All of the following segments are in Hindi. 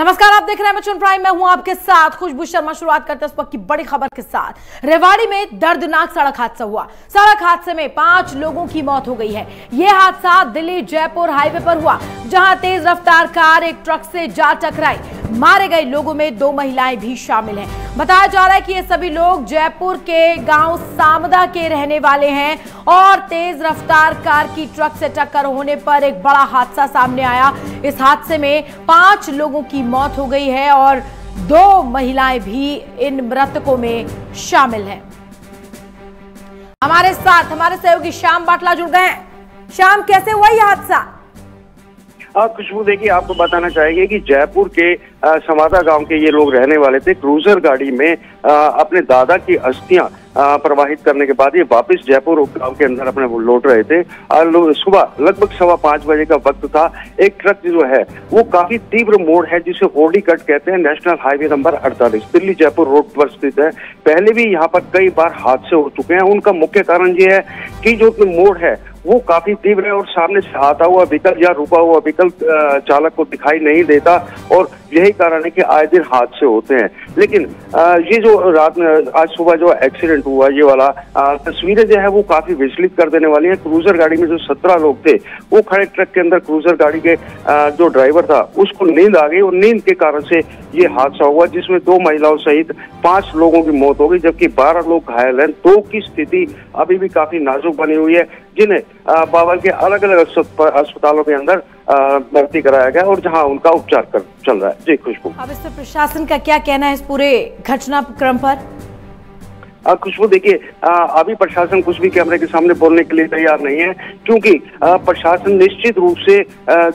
नमस्कार, आप देख रहे हैं मचुन प्राइम। मैं हूं आपके साथ खुशबू शर्मा। शुरुआत करते हैं इस वक्त की बड़ी खबर के साथ। रेवाड़ी में दर्दनाक सड़क हादसा हुआ। सड़क हादसे में 5 लोगों की मौत हो गई है। यह हादसा दिल्ली जयपुर हाईवे पर हुआ, जहां तेज रफ्तार कार एक ट्रक से जा टकराई। मारे गए लोगों में 2 महिलाएं भी शामिल है। बताया जा रहा है कि ये सभी लोग जयपुर के गांव सामदा के रहने वाले हैं और तेज रफ्तार कार की ट्रक से टक्कर होने पर एक बड़ा हादसा सामने आया। इस हादसे में 5 लोगों की मौत हो गई है और 2 महिलाएं भी इन मृतकों में शामिल हैं। हमारे साथ हमारे सहयोगी श्याम बाटला जुड़ गए हैं। श्याम, कैसे हुआ यह हादसा? आप खुशबू, देखिए आपको बताना चाहेंगे कि जयपुर के सामदा गांव के ये लोग रहने वाले थे। क्रूजर गाड़ी में अपने दादा की अस्थियां प्रवाहित करने के बाद ये वापस जयपुर उपगांव के अंदर अपने वो लौट रहे थे। सुबह लगभग 5:15 बजे का वक्त था। एक ट्रक जो है वो काफी तीव्र मोड़ है, जिसे ओर्डी कट कहते हैं। National highway number 48 Delhi Jaipur road पर स्थित है। पहले भी यहाँ पर कई बार हादसे हो चुके हैं। उनका मुख्य कारण ये है कि जो मोड़ है वो काफी तीव्र है और सामने से आता हुआ व्हीकल या रुका हुआ व्हीकल चालक को दिखाई नहीं देता, और यही कारण है कि आए दिन हादसे होते हैं। लेकिन ये जो रात में आज सुबह जो एक्सीडेंट हुआ, ये वाला तस्वीरें जो है वो काफी विचलित कर देने वाली है। क्रूजर गाड़ी में जो 17 लोग थे वो खड़े ट्रक के अंदर, क्रूजर गाड़ी के जो ड्राइवर था उसको नींद आ गई और नींद के कारण से ये हादसा हुआ, जिसमें 2 महिलाओं सहित 5 लोगों की मौत हो गई, जबकि 12 लोग घायल हैं। 2 की स्थिति अभी भी काफी नाजुक बनी हुई है, जिन्हें बावल के अलग अलग अस्पतालों के अंदर भर्ती कराया गया और जहां उनका उपचार चल रहा है। जी खुशबू, अब इस पर प्रशासन का क्या कहना है इस पूरे घटनाक्रम पर? खुशबू, देखिए अभी प्रशासन कुछ भी कैमरे के सामने बोलने के लिए तैयार नहीं है, क्योंकि प्रशासन निश्चित रूप से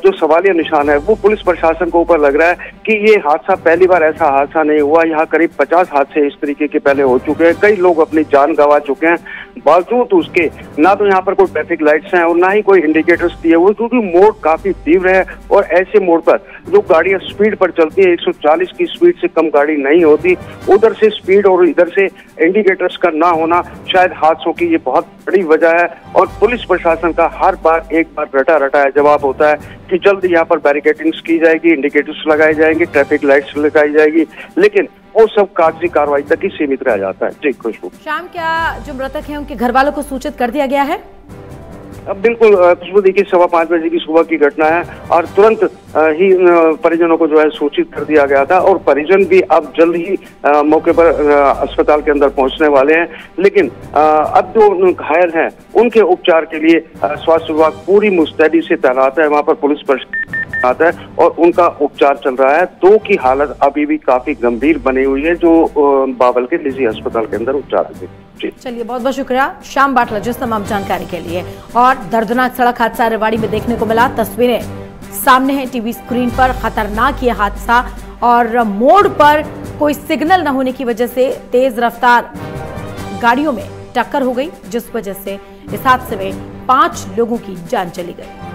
जो सवालिया निशान है वो पुलिस प्रशासन के ऊपर लग रहा है कि ये हादसा पहली बार ऐसा हादसा नहीं हुआ। यहाँ करीब 50 हादसे इस तरीके के पहले हो चुके हैं। कई लोग अपनी जान गंवा चुके हैं। बावजूद उसके ना तो यहाँ पर कोई ट्रैफिक लाइट्स हैं और ना ही कोई इंडिकेटर्स दिए हुए, क्योंकि मोड़ काफी तीव्र है और ऐसे मोड़ पर जो गाड़ियां स्पीड पर चलती है, 140 की स्पीड से कम गाड़ी नहीं होती, उधर से स्पीड और इधर से इंडिकेटर्स का ना होना शायद हादसों की ये बहुत बड़ी वजह है। और पुलिस प्रशासन का हर बार रटा रटाया जवाब होता है कि जल्द यहाँ पर बैरिकेडिंग्स की जाएगी, इंडिकेटर्स लगाए जाएंगे, ट्रैफिक लाइट्स लगाई जाएगी, लेकिन वो सब कागजी कार्रवाई तक ही सीमित रह जाता है। जी खुशबू। शाम, क्या जो मृतक है उनके घर वालों को सूचित कर दिया गया है? अब बिल्कुल खुशबू, देखिए 5:15 बजे की सुबह की घटना है और तुरंत ही परिजनों को जो है सूचित कर दिया गया था, और परिजन भी अब जल्द ही मौके पर अस्पताल के अंदर पहुंचने वाले हैं। लेकिन अब जो घायल हैं उनके उपचार के लिए स्वास्थ्य विभाग पूरी मुस्तैदी से तैनात है। वहाँ पर पुलिस प्रशासन है और उनका उपचार चल रहा है। 2 की हालत अभी भी काफी गंभीर बनी हुई है, जो बावल के निजी अस्पताल के अंदर उपचार है। चलिए, बहुत बहुत शुक्रिया श्याम बाटला जिस तमाम जानकारी के लिए। और दर्दनाक सड़क हादसा रेवाड़ी में देखने को मिला। तस्वीरें सामने हैं टीवी स्क्रीन पर। खतरनाक ये हादसा, और मोड़ पर कोई सिग्नल न होने की वजह से तेज रफ्तार गाड़ियों में टक्कर हो गई, जिस वजह से इस हादसे में 5 लोगों की जान चली गई।